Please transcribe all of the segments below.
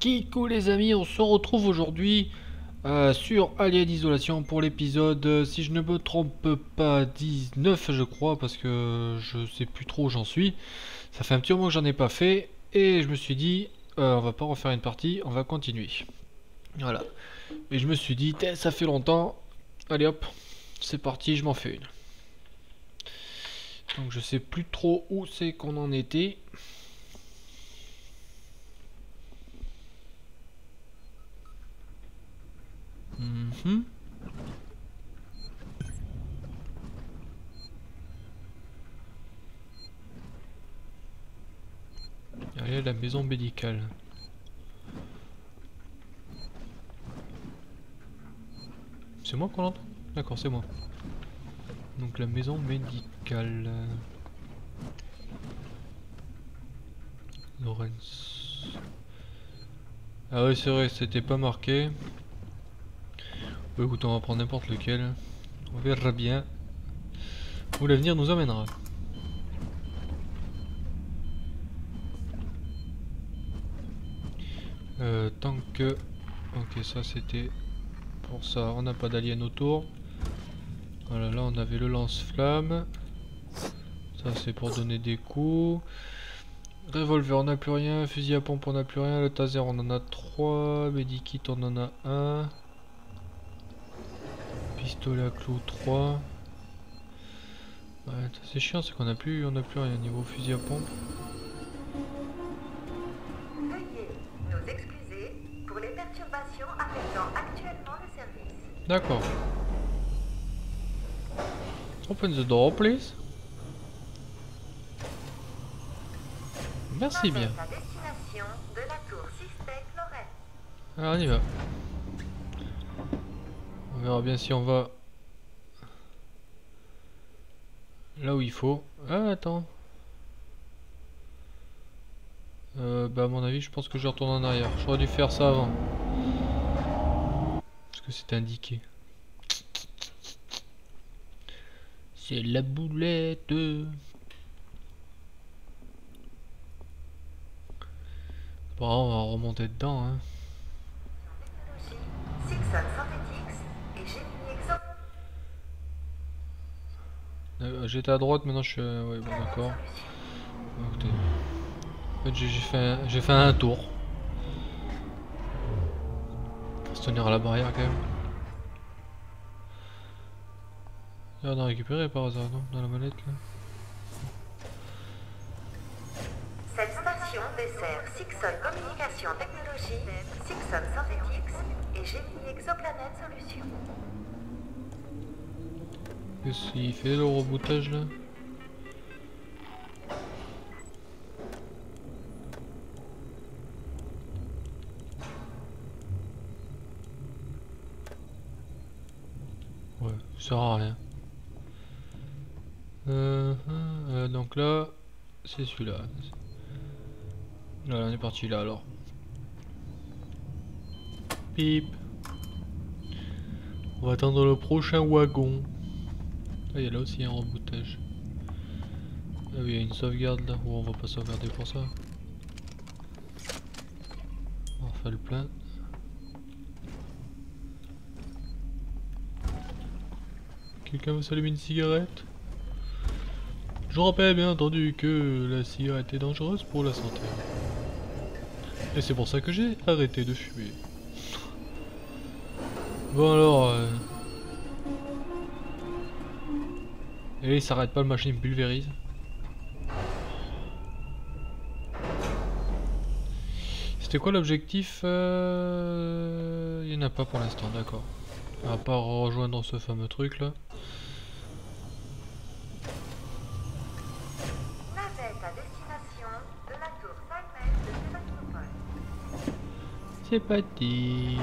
Kiko les amis, on se retrouve aujourd'hui sur Alien Isolation pour l'épisode, si je ne me trompe pas, 19 je crois, parce que je sais plus trop où j'en suis. Ça fait un petit moment que j'en ai pas fait et je me suis dit on va pas refaire une partie, on va continuer. Voilà. Et je me suis dit ça fait longtemps, allez hop, c'est parti, je m'en fais une. Donc je sais plus trop où c'est qu'on en était. Derrière la maison médicale. C'est moi qu'on entend? D'accord, c'est moi. Donc la maison médicale. Torrens. Ah oui, c'est vrai, c'était pas marqué. Écoute, on va prendre n'importe lequel. On verra bien où l'avenir nous amènera. Tant que... Ok, ça c'était pour ça. On n'a pas d'alien autour. Voilà, là on avait le lance-flamme. Ça c'est pour donner des coups. Revolver, on n'a plus rien. Fusil à pompe, on n'a plus rien. Le taser, on en a 3. Medikit, on en a 1. Pistolet à clou 3. Ouais, c'est chiant, c'est qu'on n'a plus, on n'a plus rien niveau fusil à pompe. Veuillez nous excuser pour les perturbations affectant actuellement le service. D'accord. Open the door, please. Merci bien. À destination de la tour suspecte Lorraine. Alors on y va. On verra bien si on va là où il faut. Ah attends. Bah à mon avis je pense que je retourne en arrière. J'aurais dû faire ça avant. Parce que c'était indiqué. C'est la boulette. Bon on va remonter dedans hein. J'étais à droite, maintenant je suis... Ouais, bon d'accord. En fait, j'ai fait un tour. Pour se tenir à la barrière quand même. Il y en a récupéré par hasard, non? Dans la manette là. Cette station dessert Sixon Communication Technologies, Sixon Synthetics et Génie Exoplanet Solutions. Qu'est-ce qu'il fait le reboutage là? Ouais, ça sert à rien. Donc là, c'est celui-là. Voilà, on est parti là alors. Pip. On va attendre le prochain wagon. Ah, il y a là aussi un reboutage. Ah oui, il y a une sauvegarde là. Oh, on va pas sauvegarder pour ça. On va faire le plein. Quelqu'un veut s'allumer une cigarette? Je rappelle bien entendu que la cigarette est dangereuse pour la santé. Et c'est pour ça que j'ai arrêté de fumer. Bon alors... Et il s'arrête pas, le machin pulvérise. C'était quoi l'objectif? Il n'y en a pas pour l'instant, d'accord. À part rejoindre ce fameux truc là. C'est parti.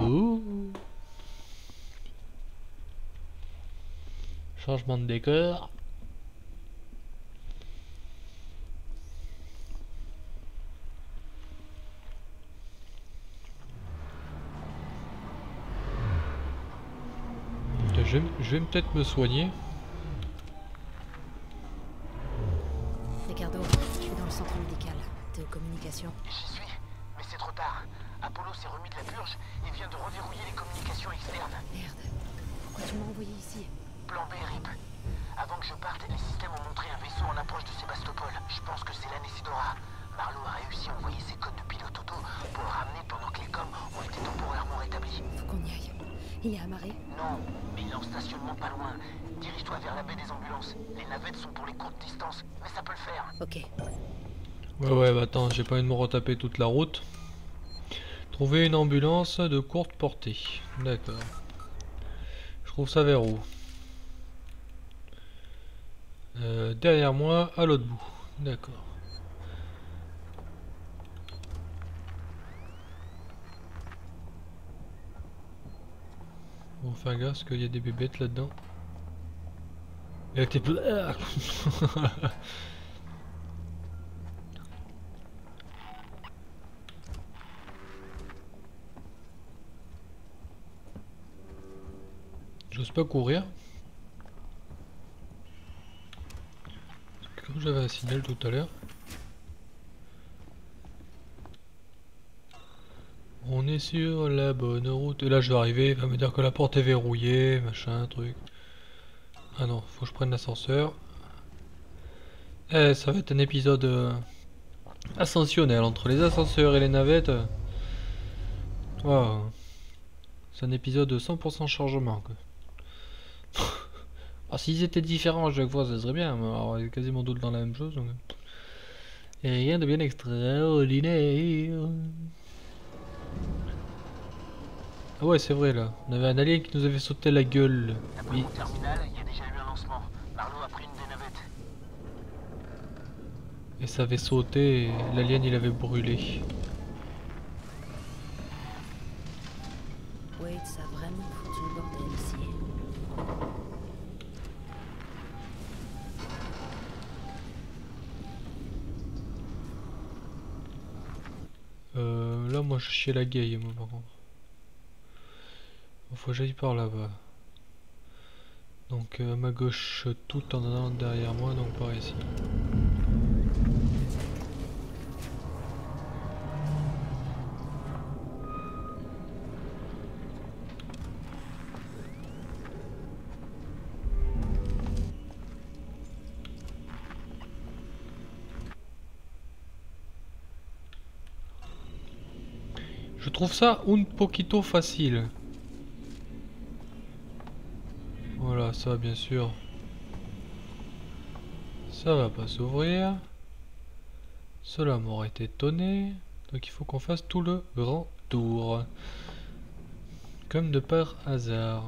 Ouh. Changement de décor. Je vais peut-être me soigner. Ricardo, je suis dans le centre médical. T'es au communication. J'y suis, mais c'est trop tard. Apollo s'est remis de la purge et vient de reverrouiller les communications externes. Merde, pourquoi tu m'as envoyé ici? Plan B, Rip. Avant que je parte, les systèmes ont montré un vaisseau en approche de Sébastopol. Je pense que c'est l'Anesidora. Marlowe a réussi à envoyer ses codes de pilote auto pour le ramener pendant que les coms ont été temporairement rétablis. Faut qu'on y aille. Il est amarré? Non, mais il est en stationnement pas loin. Dirige-toi vers la baie des ambulances. Les navettes sont pour les courtes distances, mais ça peut le faire. Ok. Ouais, bah attends, j'ai pas envie de me retaper toute la route. Trouver une ambulance de courte portée. D'accord. Je trouve ça vers où? Derrière moi, à l'autre bout. D'accord. Bon, faire gaffe parce qu'il y a des bébêtes là-dedans. Et avec tes... J'ose pas courir. Comme j'avais un signal tout à l'heure. On est sur la bonne route. Et là je vais arriver, il va me dire que la porte est verrouillée, machin, truc. Ah non, faut que je prenne l'ascenseur. Eh, ça va être un épisode ascensionnel entre les ascenseurs et les navettes. Waouh. C'est un épisode de 100% chargement, quoi. Alors s'ils étaient différents à chaque fois, ça serait bien, mais alors, il est quasiment d'autres dans la même chose, donc... Et rien de bien extraordinaire. Ah ouais, c'est vrai là, on avait un alien qui nous avait sauté la gueule. Après mon terminal, il y a déjà eu un lancement. Marlowe a pris une des navettes. Et ça avait sauté, l'alien il avait brûlé. Wait, ça a vraiment foutu le bordel ici. Là moi je chiais la gueule, moi par contre. Faut que j'aille par là-bas. Donc à ma gauche, tout en allant derrière moi, donc par ici. Je trouve ça un poquito facile. Voilà, ça bien sûr. Ça va pas s'ouvrir. Cela m'aurait étonné. Donc il faut qu'on fasse tout le grand tour. Comme de par hasard.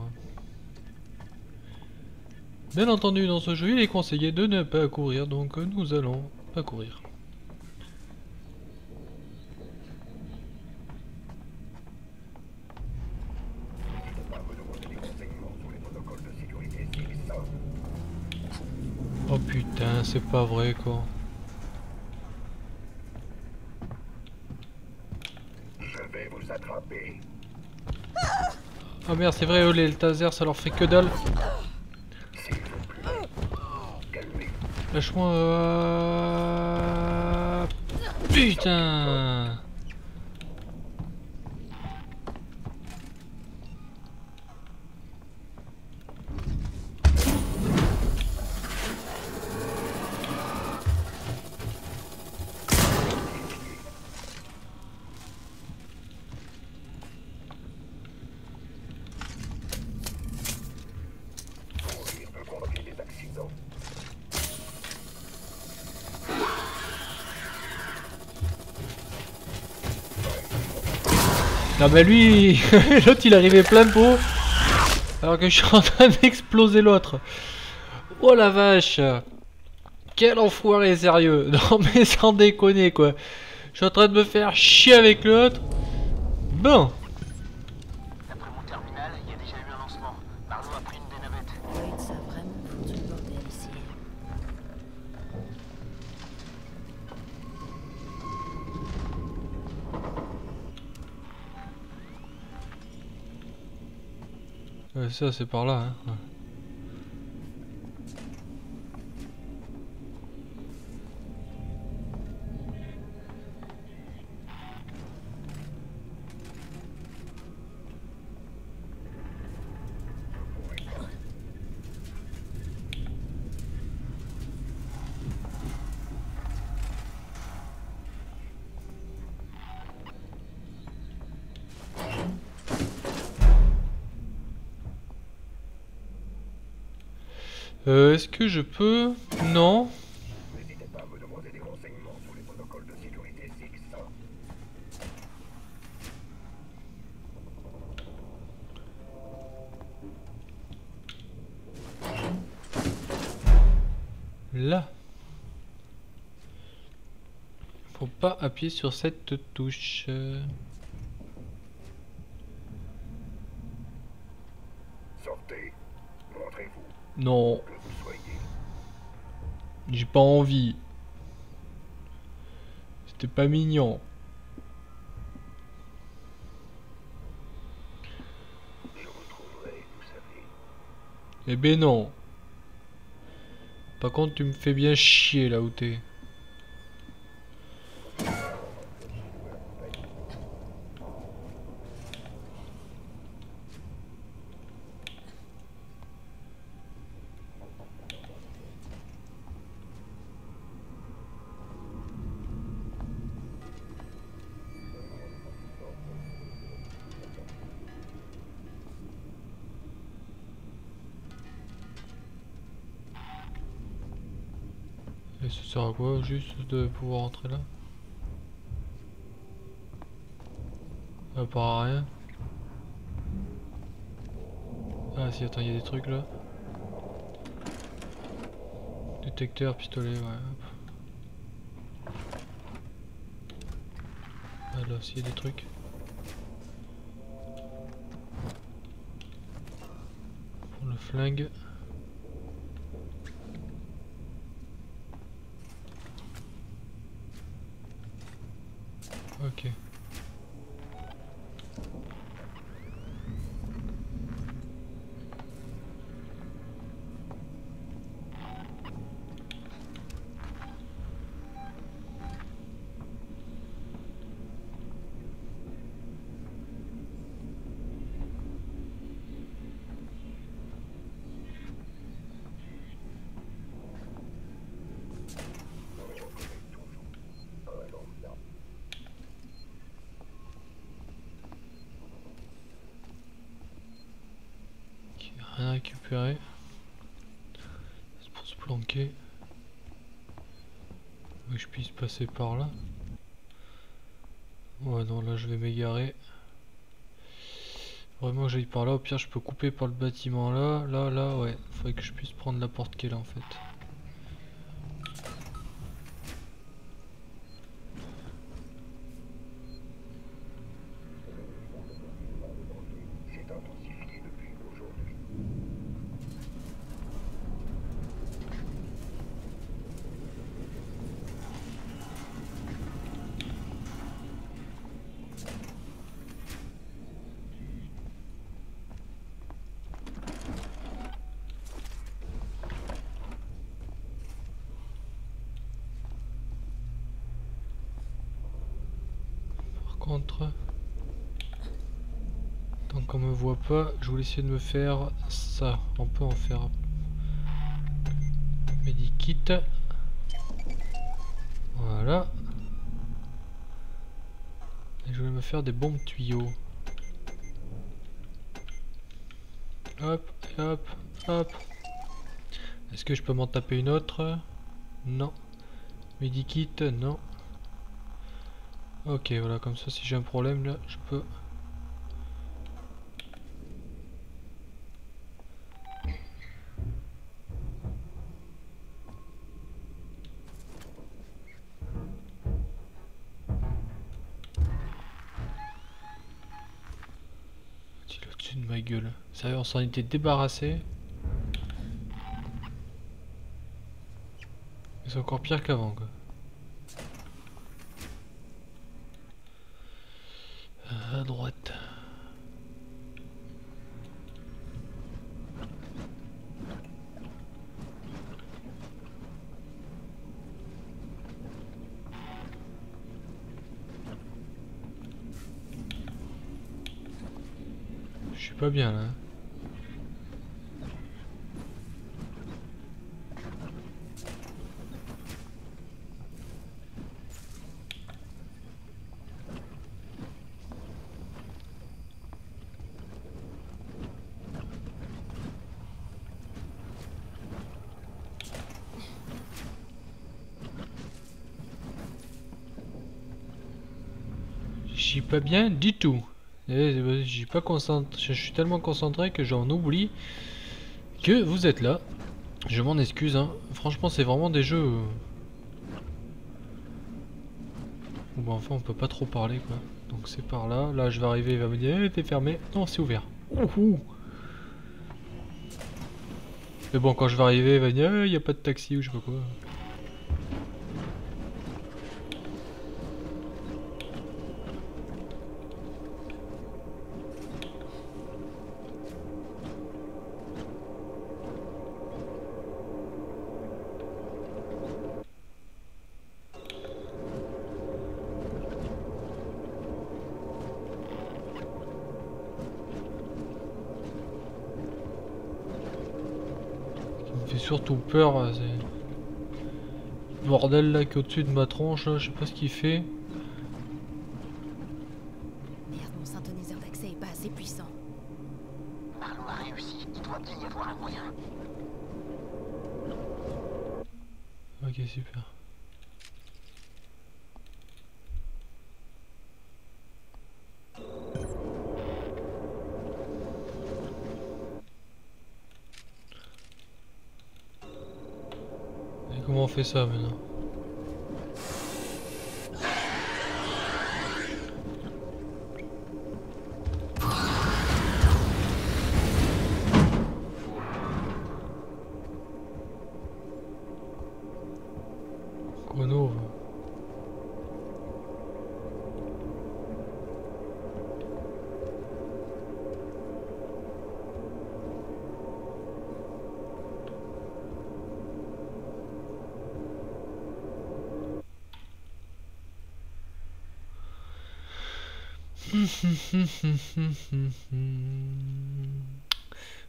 Bien entendu, dans ce jeu, il est conseillé de ne pas courir. Donc nous allons pas courir. Putain, c'est pas vrai quoi. Je vais vous attraper. Ah merde, c'est vrai, les tasers ça leur fait que dalle. Lâche-moi. Putain. Non mais lui, l'autre il arrivait plein pot alors que je suis en train d'exploser l'autre. Oh la vache, quel enfoiré sérieux. Non mais sans déconner quoi. Je suis en train de me faire chier avec l'autre. Bon. Après mon terminal, il y a déjà eu un lancement. Marlowe a pris une des navettes. Ça a vraiment foutu le bordel ici. Ouais, ça c'est par là, hein. Ouais. Est-ce que je peux... Non. N'hésitez pas à me demander des renseignements sur les protocoles de sécurité Sixon. Là. Faut pas appuyer sur cette touche. Sortez, montrez-vous. Non. J'ai pas envie. C'était pas mignon. Je retrouverai, vous savez. Eh ben non. Par contre, tu me fais bien chier là où t'es. Et ça sert à quoi juste de pouvoir entrer là? Ça part à rien. Ah si, attends, il y a des trucs là. Détecteur, pistolet, ouais. Ah là aussi il y a des trucs. Pour le flingue. Ok. Récupérer, c'est pour se planquer. Faut que je puisse passer par là. Ouais non, là je vais m'égarer. Vraiment que j'aille par là, au pire je peux couper par le bâtiment là, là, ouais. Faudrait que je puisse prendre la porte qui est là en fait. Tant qu'on me voit pas, je voulais essayer de me faire ça. On peut en faire Medikit. Voilà. Et je voulais me faire des bombes tuyaux. Hop, hop, hop. Est-ce que je peux m'en taper une autre? Non. Medikit, non. Ok, voilà, comme ça si j'ai un problème là, je peux... Il est au-dessus de ma gueule. Sérieux, on s'en était débarrassé. C'est encore pire qu'avant quoi. À droite. Je suis pas bien là. réfléchis pas bien du tout. Je suis tellement concentré que j'en oublie que vous êtes là. Je m'en excuse, hein. Franchement, c'est vraiment des jeux... Bon, enfin, on peut pas trop parler, quoi. Donc c'est par là. Là, je vais arriver, il va me dire, t'es fermé. Non, c'est ouvert. Ouhou. Mais bon, quand je vais arriver, il va me dire, il n'y a pas de taxi ou je sais pas quoi. Surtout peur, c'est bordel là qui est au-dessus de ma tronche, là, je sais pas ce qu'il fait. Merde, mon synthoniseur d'accès est pas assez puissant. Marlowe a réussi, il doit bien y avoir un moyen. Ok, super. Comment on fait ça maintenant? Chrono.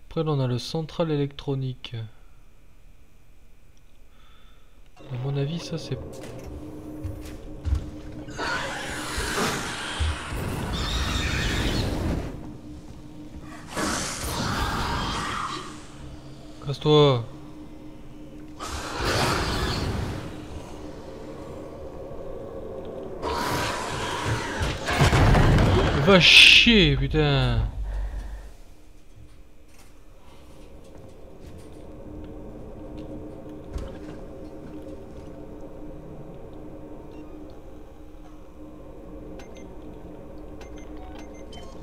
Après là on a le central électronique. À mon avis ça c'est... Casse-toi. Va chier, putain.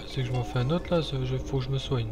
C'est que je m'en fais un autre là, faut que je me soigne.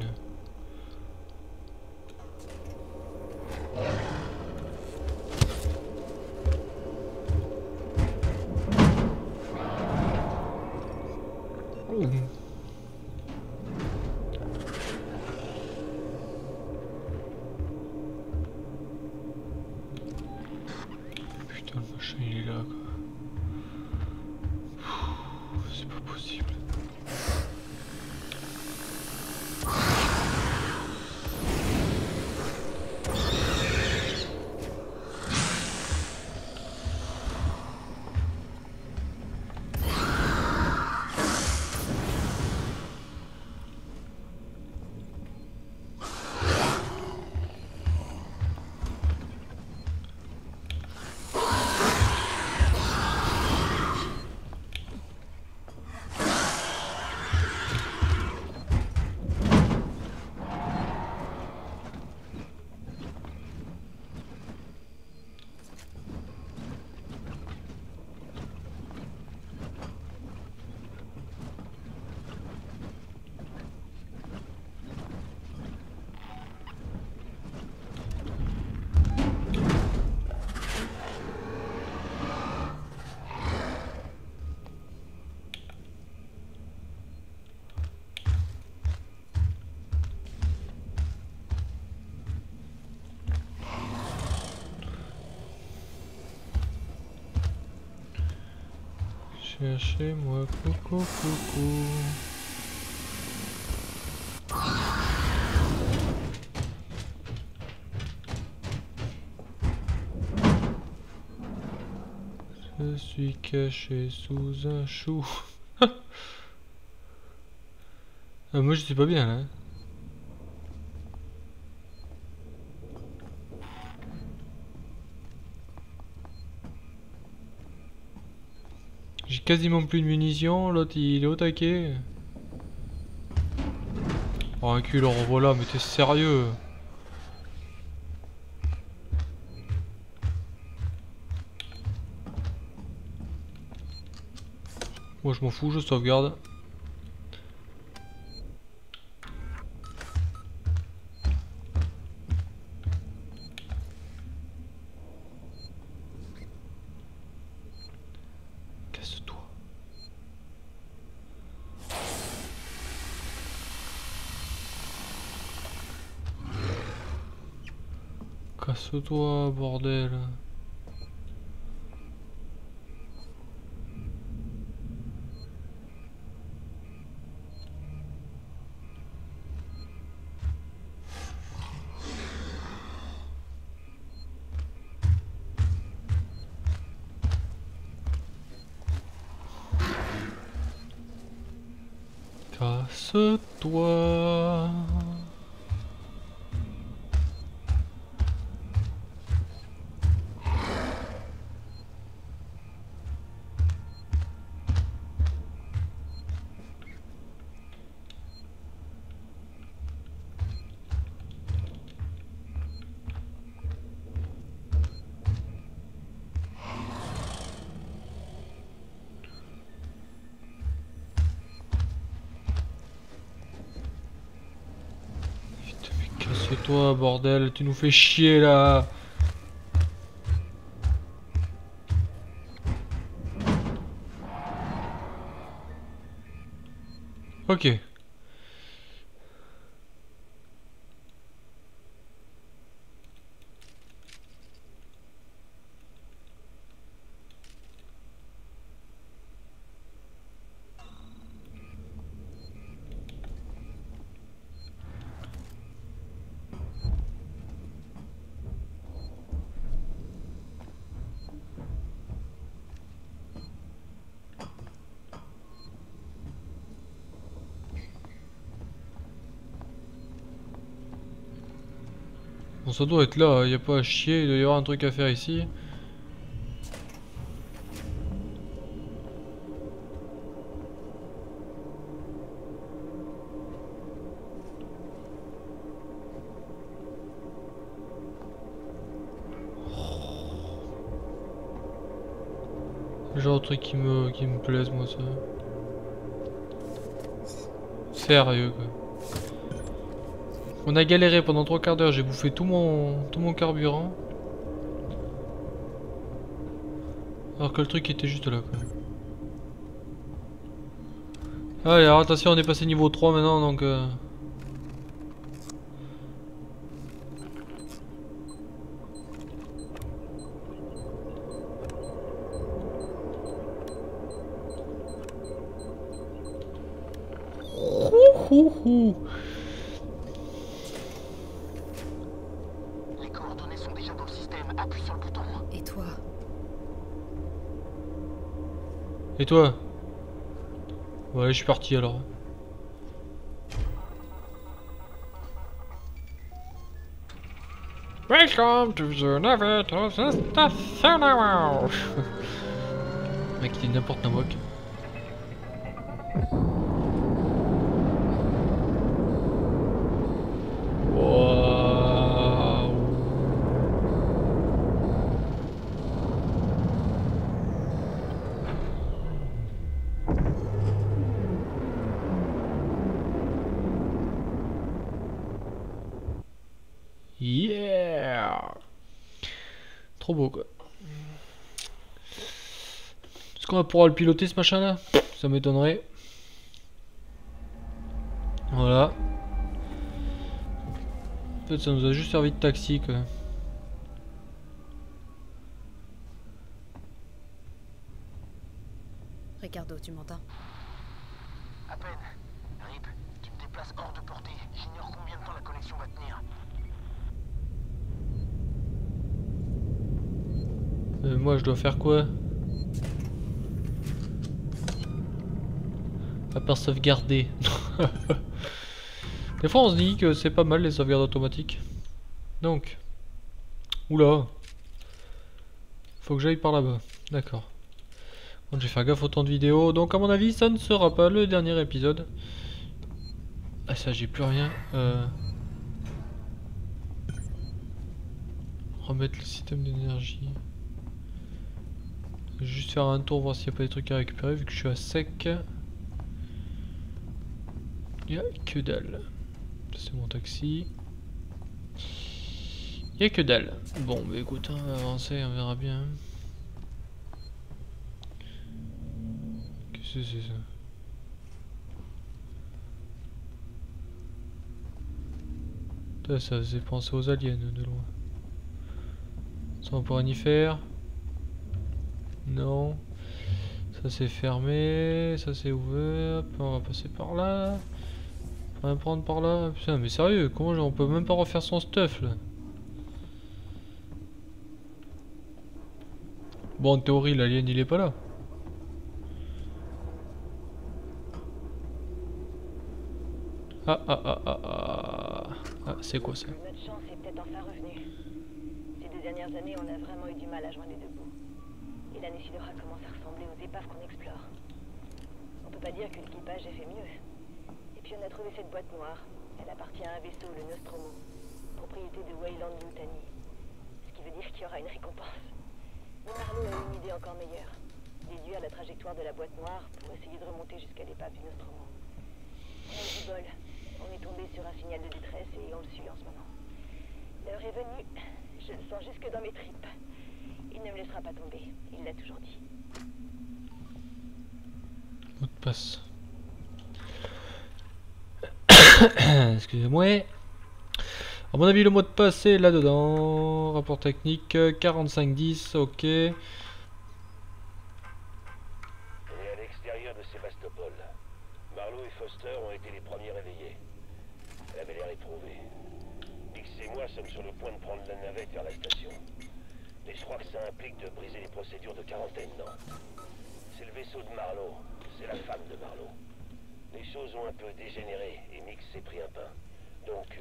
Chez moi, coucou. Je suis caché sous un chou. Ah, moi je suis pas bien là. J'ai quasiment plus de munitions, l'autre il est au taquet. Oh un cul, alors voilà, mais t'es sérieux? Moi je m'en fous, je sauvegarde. Casse-toi, bordel. Casse-toi. Toi bordel, tu nous fais chier là. Ok. Ça doit être là, il n'y a pas à chier, il doit y avoir un truc à faire ici. C'est le genre de truc qui me plaise moi ça. Sérieux quoi. On a galéré pendant 3 quarts d'heure, j'ai bouffé tout mon carburant. Alors que le truc était juste là quoi. Allez, alors attention, on est passé niveau 3 maintenant donc... Et toi? Bon allez, je suis parti alors. Welcome to the Navet of the Station. Mec, il est n'importe quoi. Trop beau quoi. Est-ce qu'on va pouvoir le piloter ce machin là? Ça m'étonnerait. Voilà. En fait ça nous a juste servi de taxi quoi. Ricardo, tu m'entends? À peine. Rip, tu me déplaces hors de portée. J'ignore combien de temps la connexion va tenir. Moi je dois faire quoi? À part sauvegarder. Des fois on se dit que c'est pas mal les sauvegardes automatiques. Donc. Oula. Faut que j'aille par là-bas. D'accord. Par contre, je vais faire gaffe autant de vidéos. Donc à mon avis, ça ne sera pas le dernier épisode. Ah ça, j'ai plus rien. Remettre le système d'énergie. Juste faire un tour, voir s'il n'y a pas des trucs à récupérer, vu que je suis à sec. Il n'y a que dalle. C'est mon taxi. Il n'y a que dalle. Bon, bah écoute, on va avancer, on verra bien. Qu'est-ce que c'est ça? Putain, ça faisait penser aux aliens de loin. Ça, on pourra n'y faire. Non. Ça c'est fermé, ça c'est ouvert. Hop, on va passer par là. On va prendre par là. Putain, mais sérieux, comment on peut même pas refaire son stuff là? Bon, en théorie, l'alien il est pas là. Ah ah ah ah ah. Ah, c'est quoi ça? Notre chance est peut-être enfin revenue. Ces deux dernières années, on a vraiment eu du mal à joindre les deux bouts. Et l'Anesidora commence à ressembler aux épaves qu'on explore. On peut pas dire que l'équipage a fait mieux. Et puis on a trouvé cette boîte noire. Elle appartient à un vaisseau, le Nostromo, propriété de Weyland-Yutani. Ce qui veut dire qu'il y aura une récompense. Mais Marlowe a une idée encore meilleure. Déduire la trajectoire de la boîte noire pour essayer de remonter jusqu'à l'épave du Nostromo. On a du bol. On est tombé sur un signal de détresse et on le suit en ce moment. L'heure est venue. Je le sens jusque dans mes tripes. Il ne me laissera pas tomber, il l'a toujours dit. Mot de passe. Excusez-moi. À mon avis, le mot de passe est là-dedans. Rapport technique 4510, ok. Et à l'extérieur de Sébastopol, Marlowe et Foster ont été les premiers réveillés. Elle avait l'air éprouvée. Mix et moi sommes sur le point de prendre la navette vers la station. Mais je crois que ça implique de briser les procédures de quarantaine, non? C'est le vaisseau de Marlowe, c'est la femme de Marlowe. Les choses ont un peu dégénéré et Mix s'est pris un pain. Donc...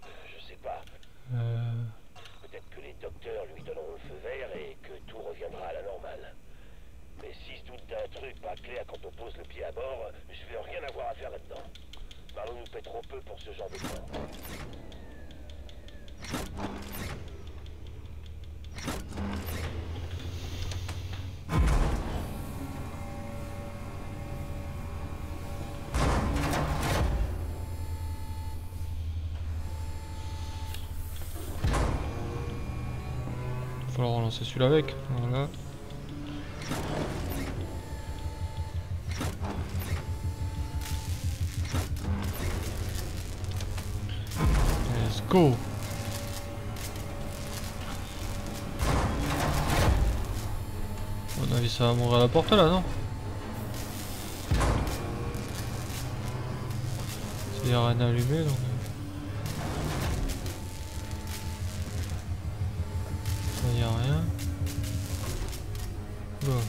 je sais pas. Peut-être que les docteurs lui donneront le feu vert et que tout reviendra à la normale. Mais si je doute d'un truc pas clair quand on pose le pied à bord, je veux rien avoir à faire là-dedans. Marlowe nous paie trop peu pour ce genre de temps. Il va falloir relancer celui-là avec, voilà. Let's go. Ça va mourir à la porte là, non? Il n'y a rien à allumer donc. Il n'y a rien. Bon.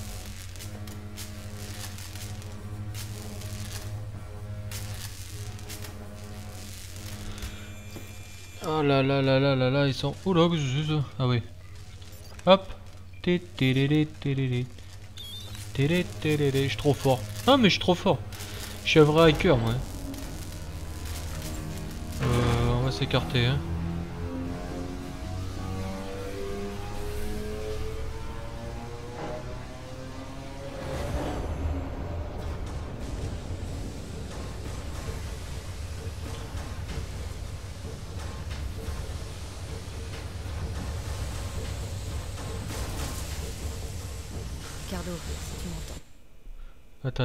Oh là là là là là là, ils sont. Ouh là, ah oui. Hop. Je suis trop fort. Ah mais je suis trop fort. Je suis un vrai hacker moi. On va s'écarter hein. Ricardo, si tu m'entends.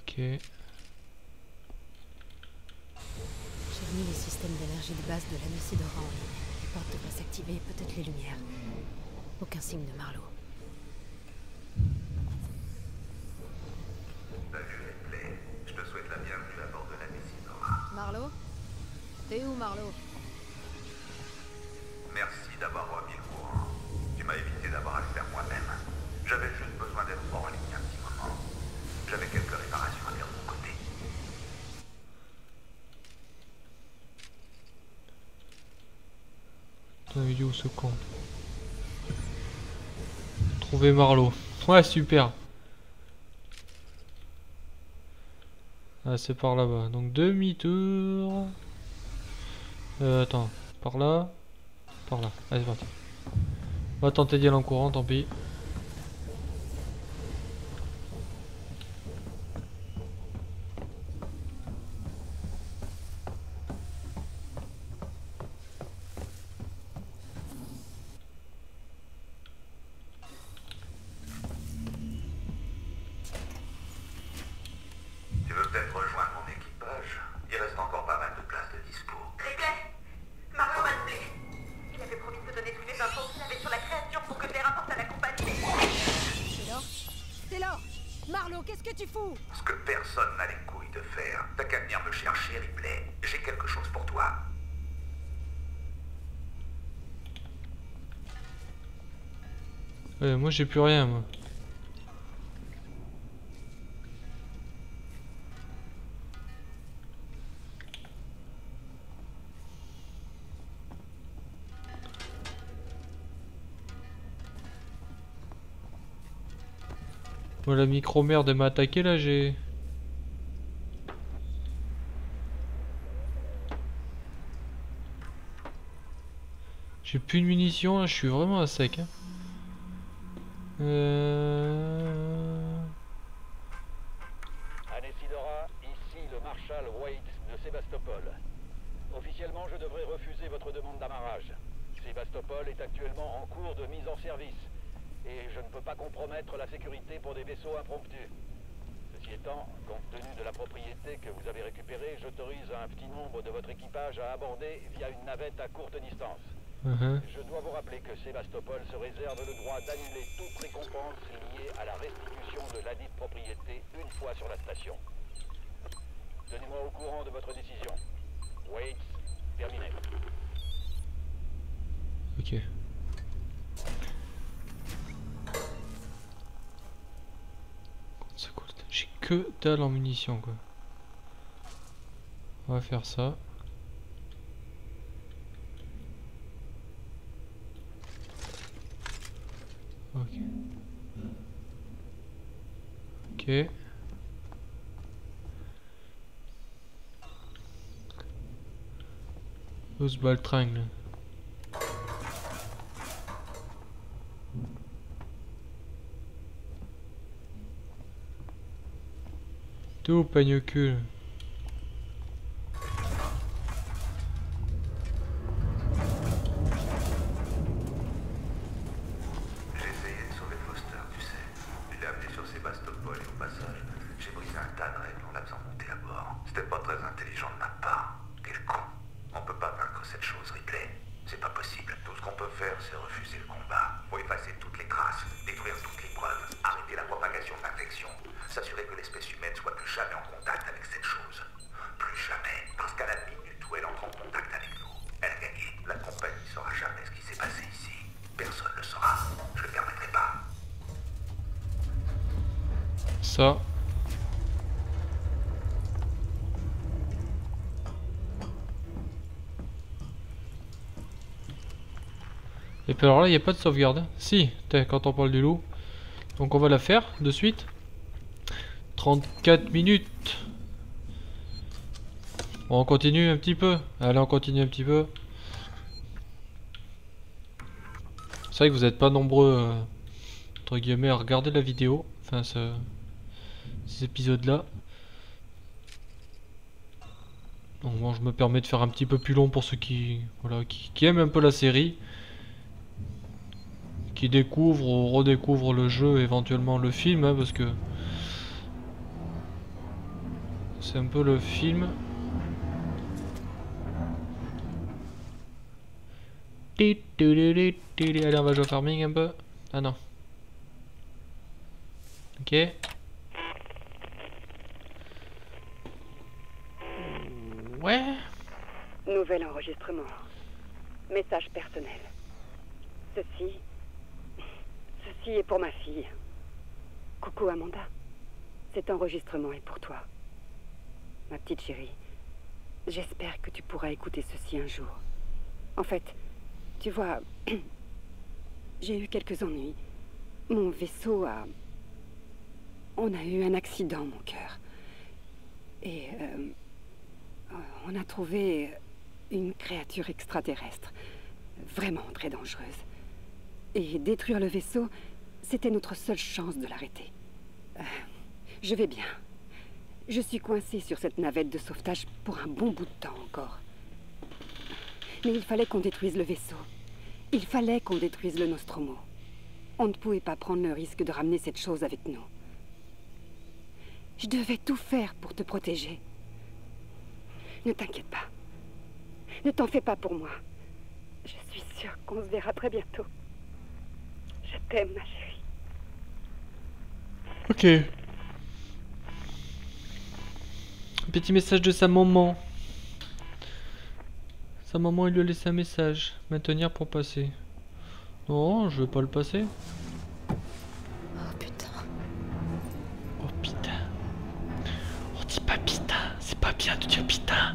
Ok. J'ai remis les systèmes d'énergie de base de l'Anesidora en ligne. Les portes de passe activées, peut-être les lumières. Aucun signe de Marlowe. Salut Ripley, je te souhaite la bienvenue à bord de l'Anesidora. Marlowe? T'es où Marlowe? Merci d'avoir remis le courant. M'a évité d'avoir à le faire moi-même. J'avais juste besoin d'être hors ligne un petit moment. J'avais quelques réparations à faire de mon côté. T'as vu où ce con? Trouver Marlowe. Ouais, super. Ah, c'est par là-bas. Donc, demi-tour. Attends. Par là. Par là. Allez, c'est parti. On va tenter d'y aller en courant, tant pis. Moi j'ai plus rien moi. Moi la micro-merde m'a attaqué là, j'ai... J'ai plus de munitions là, je suis vraiment à sec hein. Anesidora, ici le Marshal Waite de Sébastopol. Officiellement, je devrais refuser votre demande d'amarrage. Sébastopol est actuellement en cours de mise en service. Et je ne peux pas compromettre la sécurité pour des vaisseaux impromptus. Ceci étant, compte tenu de la propriété que vous avez récupérée, j'autorise un petit nombre de votre équipage à aborder via une navette à courte distance. Je dois vous rappeler que Sébastopol se réserve le droit d'annuler toute récompense liée à la restitution de ladite propriété une fois sur la station. Tenez-moi au courant de votre décision. Wait, terminé. Ok. J'ai que dalle en munitions quoi. On va faire ça. Ok. Où se bat le tringle là? T'es où, peigne au cul? Et puis alors là il n'y a pas de sauvegarde. Si, quand on parle du loup. Donc on va la faire de suite. 34 minutes. Bon, on continue un petit peu. Allez on continue un petit peu. C'est vrai que vous n'êtes pas nombreux entre guillemets à regarder la vidéo. Enfin ces épisodes là. Donc bon, je me permets de faire un petit peu plus long pour ceux qui, voilà, qui aiment un peu la série, qui découvrent ou redécouvrent le jeu, éventuellement le film hein, parce que c'est un peu le film. Allez on va jouer au farming un peu. Ah non. Ok. Ouais. Nouvel enregistrement. Message personnel. Ceci est pour ma fille. Coucou Amanda. Cet enregistrement est pour toi. Ma petite chérie, j'espère que tu pourras écouter ceci un jour. En fait, tu vois, j'ai eu quelques ennuis. Mon vaisseau a... On a eu un accident, mon cœur. Et on a trouvé une créature extraterrestre, vraiment très dangereuse. Et détruire le vaisseau, c'était notre seule chance de l'arrêter. Je vais bien. Je suis coincée sur cette navette de sauvetage pour un bon bout de temps encore. Mais il fallait qu'on détruise le vaisseau. Il fallait qu'on détruise le Nostromo. On ne pouvait pas prendre le risque de ramener cette chose avec nous. Je devais tout faire pour te protéger. Ne t'inquiète pas. Ne t'en fais pas pour moi. Je suis sûre qu'on se verra très bientôt. Je t'aime, ma chérie. Ok. Un petit message de sa maman. Sa maman, elle lui a laissé un message. Maintenir pour passer. Non, je veux pas le passer. Oh putain. Oh putain. On dit pas putain. C'est pas bien de dire putain.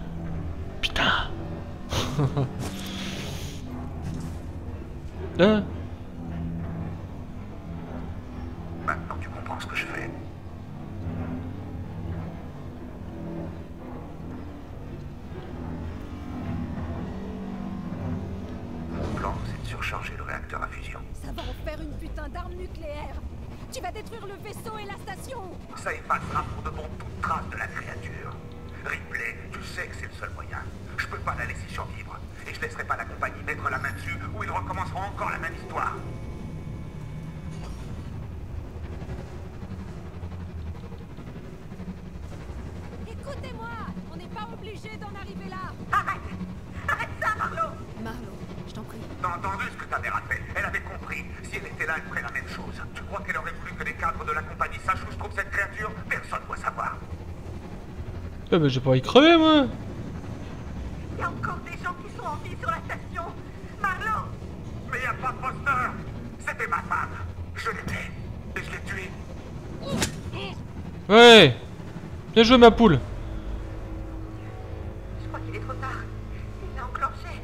Putain. Hein? Maintenant tu comprends ce que je fais. Mon plan, c'est de surcharger le réacteur à fusion. Ça va en faire une putain d'arme nucléaire. Tu vas détruire le vaisseau et la station. Ça effacera pour de bon toute trace de la créature. Ripley, tu sais que c'est le seul moyen. Je peux pas la laisser survivre. Et je laisserai pas la compagnie mettre la main dessus ou ils recommenceront encore la même histoire. Écoutez-moi, on n'est pas obligé d'en arriver là. Arrête! Arrête ça, Marlowe! Marlowe, je t'en prie. T'as entendu ce que ta mère a fait? Elle avait compris. Si elle était là, elle ferait la même chose. Tu crois qu'elle aurait voulu que les cadres de la compagnie sachent où se trouve cette créature? Personne doit savoir. Eh ben, j'ai pas y crever, moi! Il y a encore des gens qui sont en vie sur la station. Marlowe! Mais il n'y a pas de Foster. C'était ma femme. Je l'étais. Et je l'ai tuée. Ouais! Bien joué, ma poule! Je crois qu'il est trop tard. Il l'a enclenché.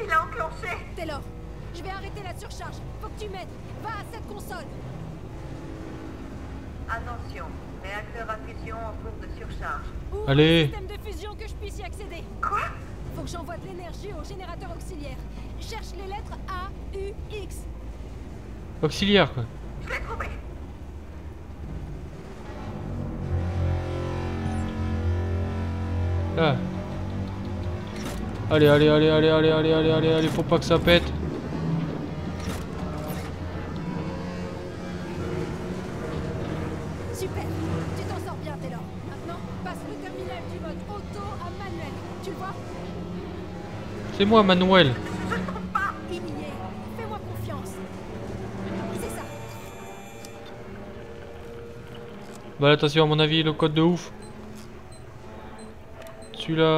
Il l'a enclenché. Taylor, je vais arrêter la surcharge. Faut que tu m'aides. Va à cette console. Attention. Réacteur à fusion en cours de surcharge. Ouvre le système de fusion que je puisse y accéder. Quoi? Faut que j'envoie de l'énergie au générateur auxiliaire. Cherche les lettres A, U, X. Auxiliaire quoi. Je l'ai trouvé. Ah. Allez, allez, allez, allez, allez, allez, allez, allez, allez, faut pas que ça pète. Super. Tu t'en sors bien, Taylor. Maintenant, passe le terminal du mode auto à Manuel. Tu vois? C'est moi, Manuel. Je ne trompe pas. Il y est. Fais-moi confiance. C'est ça. Bah, attention, à mon avis, le code de ouf. Celui-là.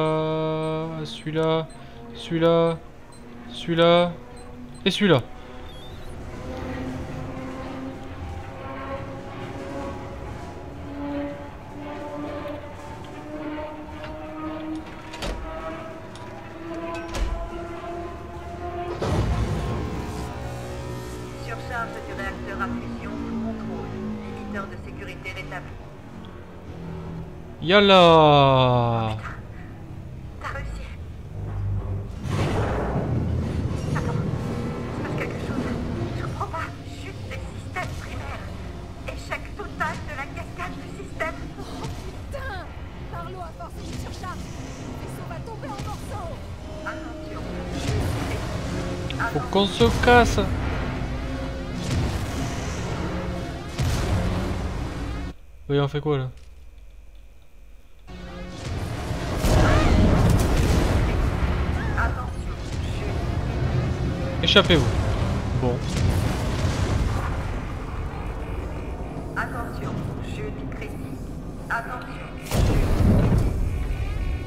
Celui-là. Celui-là. Celui-là. Et celui-là. Yallah! T'as réussi. Attends, il se passe quelque chose. Je comprends pas. Chute des systèmes primaires. Échec total de la cascade du système. Oh putain! Parlons à force de surcharge. Et ça va tomber en morceaux. Attention. Faut qu'on se casse. Oui, on fait quoi là? Échappez-vous. Bon. Attention, chute critique. Attention, chute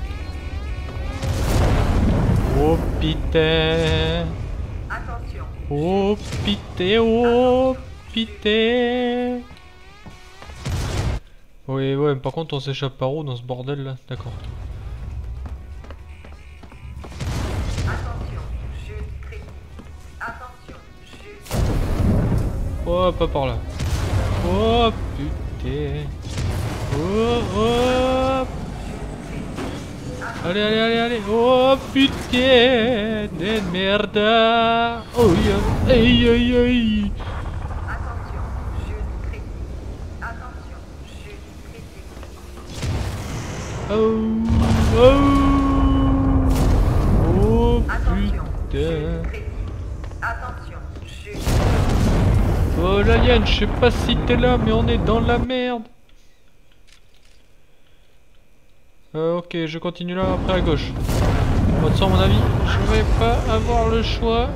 critique. Oh putain. Attention. Oh putain, oh putain. Oui, ouais, mais par contre, on s'échappe par où dans ce bordel là? D'accord. Oh Oh, pas par là. Oh, putain. Oh, oh. Allez, allez, allez, allez. Oh, putain de merde. Oh, yeah. Aïe, aïe, aïe. Oh, oh, oh, putain. Oh, l'alien, je sais pas si t'es là, mais on est dans la merde. Ok, je continue là, après à gauche. Bon, de ça, à mon avis, je vais pas avoir le choix.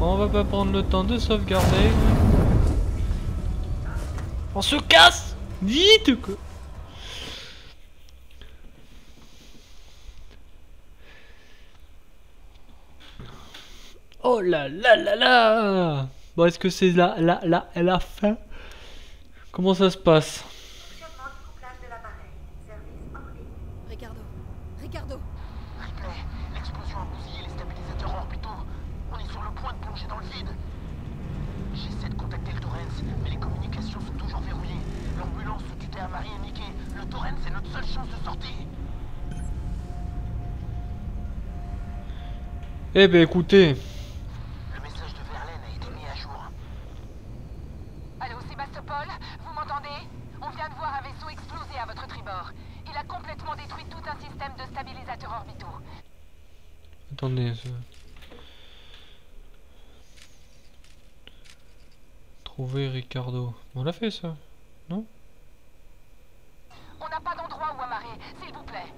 On va pas prendre le temps de sauvegarder. On se casse! Vite quoi! Oh là là là là! Bon, est-ce que c'est la fin? Comment ça se passe? Ricardo, Ricardo! Ripley, l'explosion a bousillé les stabilisateurs orbitaux. On est sur le point de plonger dans le vide. J'essaie de contacter le Torrens, mais les communications sont toujours verrouillées. L'ambulance du Téamari est niquée. Le Torrens est notre seule chance de sortie. Eh ben écoutez. Le message de Verlaine a été mis à jour. Allô, Sébastopol, vous m'entendez? On vient de voir un vaisseau exploser à votre tribord. Il a complètement détruit tout un système de stabilisateurs orbitaux. Attendez, ça... Trouver Ricardo. On l'a fait ça, non? On n'a pas d'endroit où amarrer, s'il vous plaît.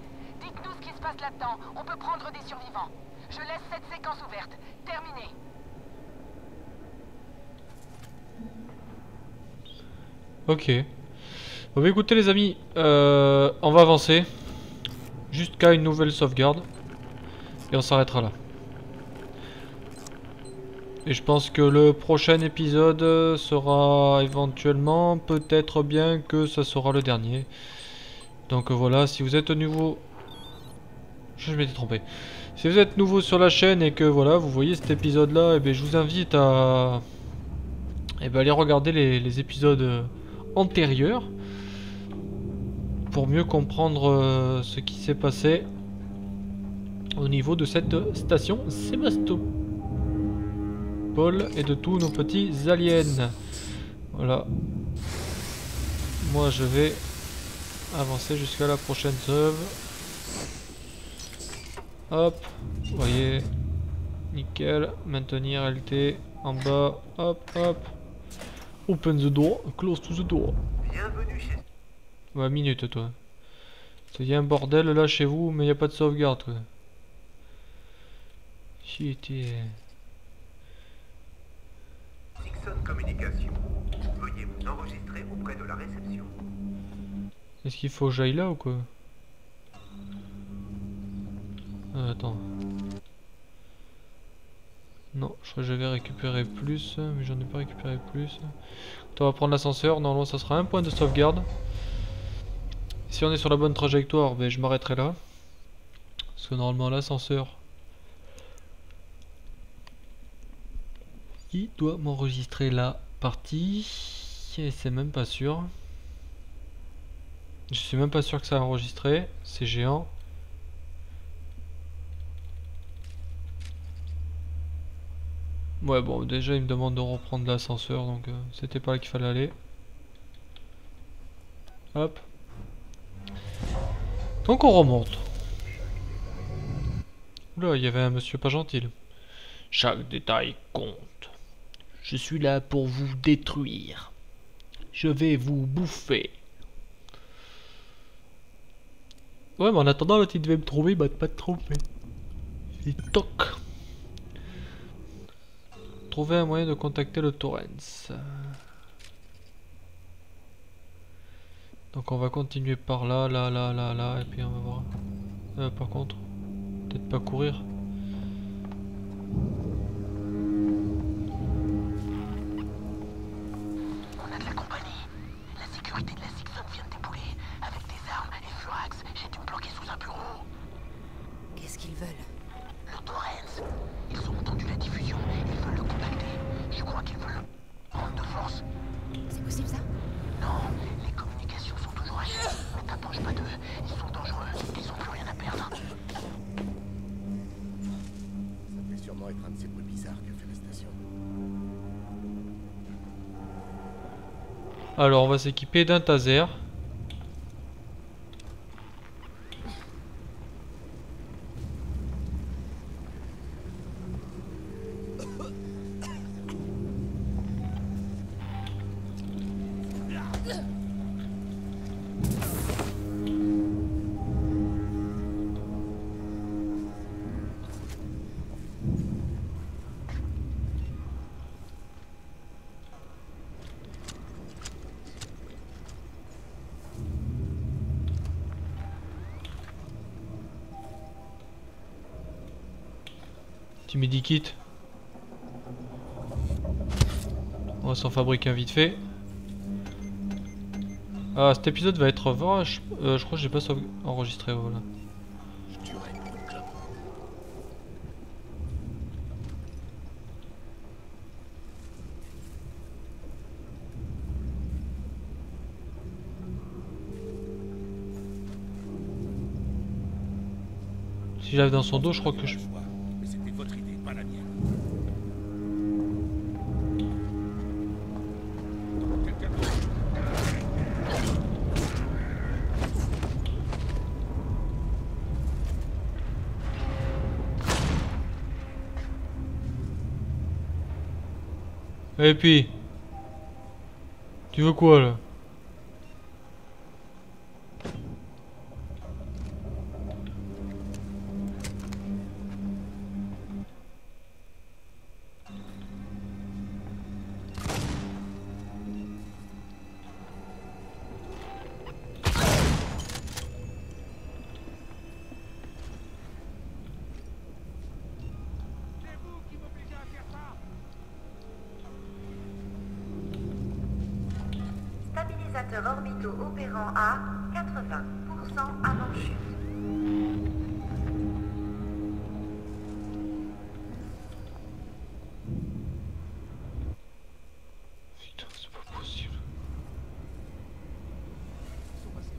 Dites-nous ce qui se passe là-dedans. On peut prendre des survivants. Je laisse cette séquence ouverte. Terminée. Ok. Bon, écoutez les amis, on va avancer jusqu'à une nouvelle sauvegarde et on s'arrêtera là. Et je pense que le prochain épisode sera éventuellement, peut-être bien que ça sera le dernier. Donc voilà, si vous êtes nouveau... Je m'étais trompé. Si vous êtes nouveau sur la chaîne et que voilà, vous voyez cet épisode là, et bien je vous invite à aller regarder les épisodes antérieurs pour mieux comprendre ce qui s'est passé au niveau de cette station Sébastopol et de tous nos petits aliens. Voilà. Moi je vais avancer jusqu'à la prochaine œuvre. Hop, vous voyez, nickel, maintenir LT en bas, hop, hop, open the door, close to the door. Bienvenue chez... Ouais, minute toi. Il y a un bordel là chez vous, mais il n'y a pas de sauvegarde quoi. Sixon Communication, veuillez vous enregistrer auprès de la réception. Est-ce qu'il faut que j'aille là ou quoi? Attends. Non, je crois que je vais récupérer plus, mais j'en ai pas récupéré plus. On va prendre l'ascenseur, normalement ça sera un point de sauvegarde. Si on est sur la bonne trajectoire, ben, je m'arrêterai là. Parce que normalement l'ascenseur... Il doit m'enregistrer la partie. Et c'est même pas sûr. Je suis même pas sûr que ça a enregistré, c'est géant. Ouais bon, déjà il me demande de reprendre l'ascenseur, donc c'était pas là qu'il fallait aller. Hop. Donc on remonte. Oula, il y avait un monsieur pas gentil. Chaque détail compte. Je suis là pour vous détruire. Je vais vous bouffer. Ouais mais en attendant là tu devais me trouver, bah t'as pas te tromper. Et toc. Trouver un moyen de contacter le Torrens. Donc on va continuer par là, là, et puis on va voir. Par contre, peut-être pas courir. On a de la compagnie. La sécurité de la Sixon vient de débouler avec des armes et furax. J'ai dû me planquer sous un bureau. Qu'est-ce qu'ils veulent? Alors on va s'équiper d'un taser. Medikit. On va s'en fabriquer un vite fait. Ah, cet épisode va être vache. Je crois que j'ai pas enregistré. Voilà. Si j'arrive dans son dos, je crois que je. Et puis, tu veux quoi là? Orbitaux opérant à 80% avant chute. Putain, c'est pas possible. Ils sont passés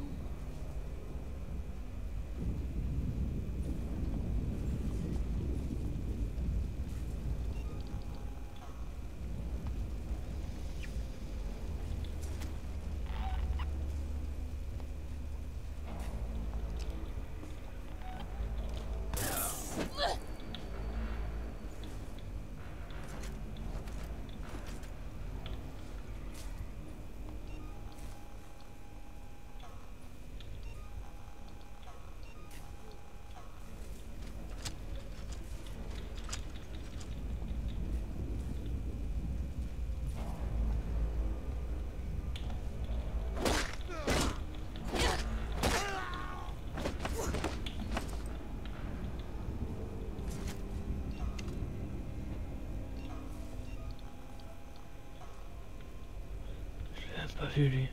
vu lui.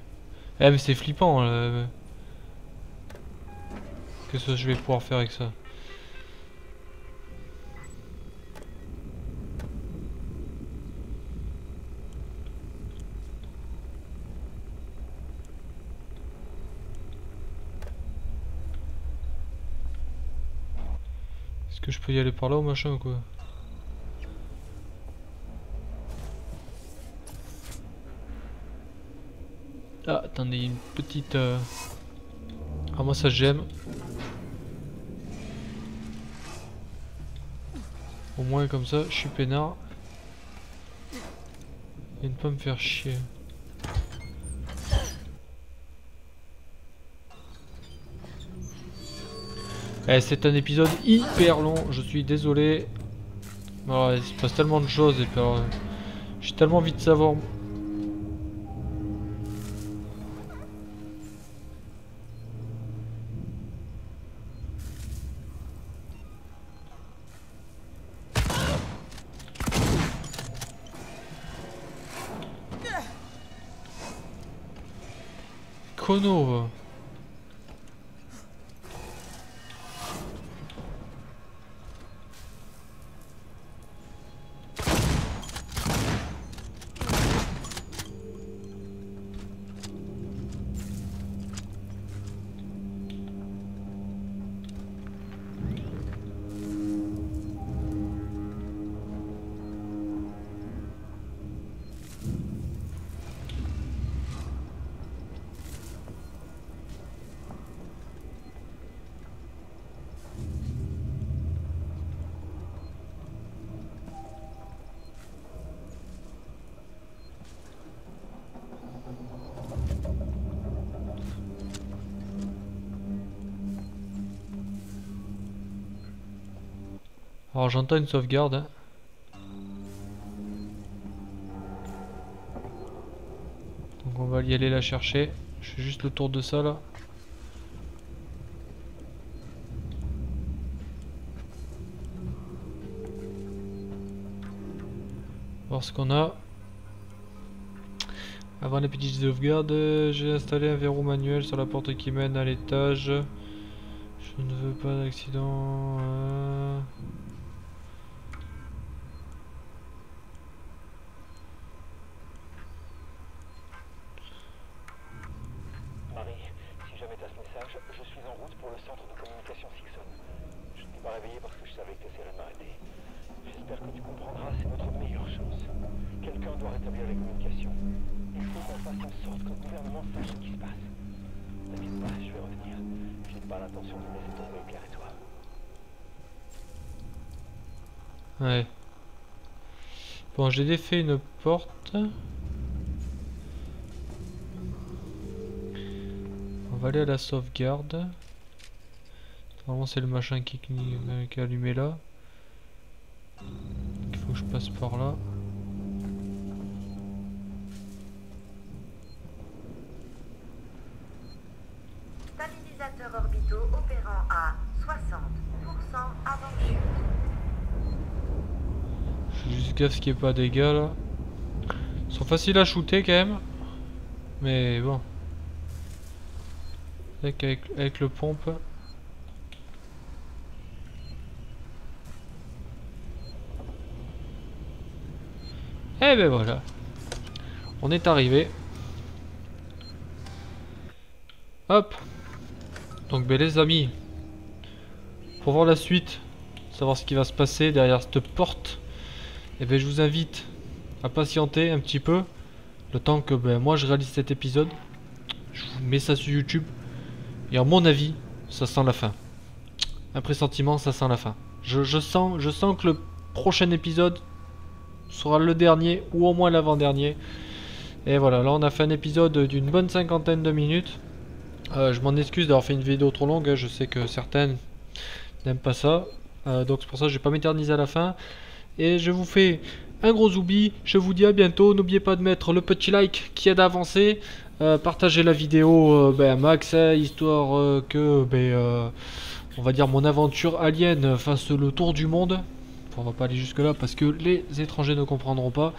Eh mais c'est flippant là. Qu'est-ce que je vais pouvoir faire avec ça? Est-ce que je peux y aller par là ou machin ou quoi? Ah, attendez, une petite... Ah, moi ça j'aime. Au moins comme ça, je suis peinard. Et ne pas me faire chier. Eh, c'est un épisode hyper long, je suis désolé. Alors, il se passe tellement de choses et puis alors... J'ai tellement envie de savoir... Kono. Alors j'entends une sauvegarde. Donc on va y aller la chercher. Je fais juste le tour de ça là. Voir ce qu'on a. Avant les petites sauvegardes, j'ai installé un verrou manuel sur la porte qui mène à l'étage. Je ne veux pas d'accident. Marie, si jamais t'as ce message, je suis en route pour le centre de communication Sixon. Je ne t'ai pas réveillé parce que je savais que tu essaierais de m'arrêter. J'espère que tu comprendras, c'est notre meilleure chance. Quelqu'un doit rétablir la communication. Il faut qu'on fasse en sorte que le gouvernement sache ce qui se passe. T'inquiète pas, je vais revenir. Je n'ai pas l'intention de laisser tomber Claire et toi. Ouais. Bon, j'ai défait une porte. On va aller à la sauvegarde. Normalement, c'est le machin qui est allumé là. Il faut que je passe par là. Stabilisateur orbitaux opérant à 60% avant chute. Je suis juste gaffe ce qu'il n'y ait pas de dégâts là. Ils sont faciles à shooter quand même. Mais bon. Avec le pompe. Et ben voilà. On est arrivé. Hop. Donc ben les amis, pour voir la suite, savoir ce qui va se passer derrière cette porte, et ben je vous invite à patienter un petit peu, le temps que ben moi je réalise cet épisode. Je vous mets ça sur YouTube. Et à mon avis, ça sent la fin. Un pressentiment, ça sent la fin. Je sens que le prochain épisode sera le dernier ou au moins l'avant-dernier. Et voilà, là on a fait un épisode d'une bonne cinquantaine de minutes. Je m'en excuse d'avoir fait une vidéo trop longue, hein. Je sais que certaines n'aiment pas ça. Donc c'est pour ça que je vais pas m'éterniser à la fin. Et je vous fais un gros zoubi. Je vous dis à bientôt. N'oubliez pas de mettre le petit like qui aide à avancer. Partagez la vidéo max, hein, histoire que on va dire mon aventure alien fasse le tour du monde. On va pas aller jusque là parce que les étrangers ne comprendront pas.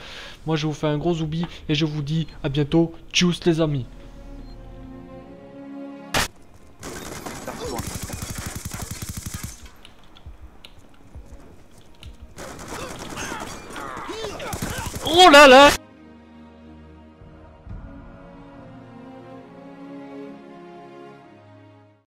Moi je vous fais un gros zoubi et je vous dis à bientôt. Tchuss les amis. Oh là là.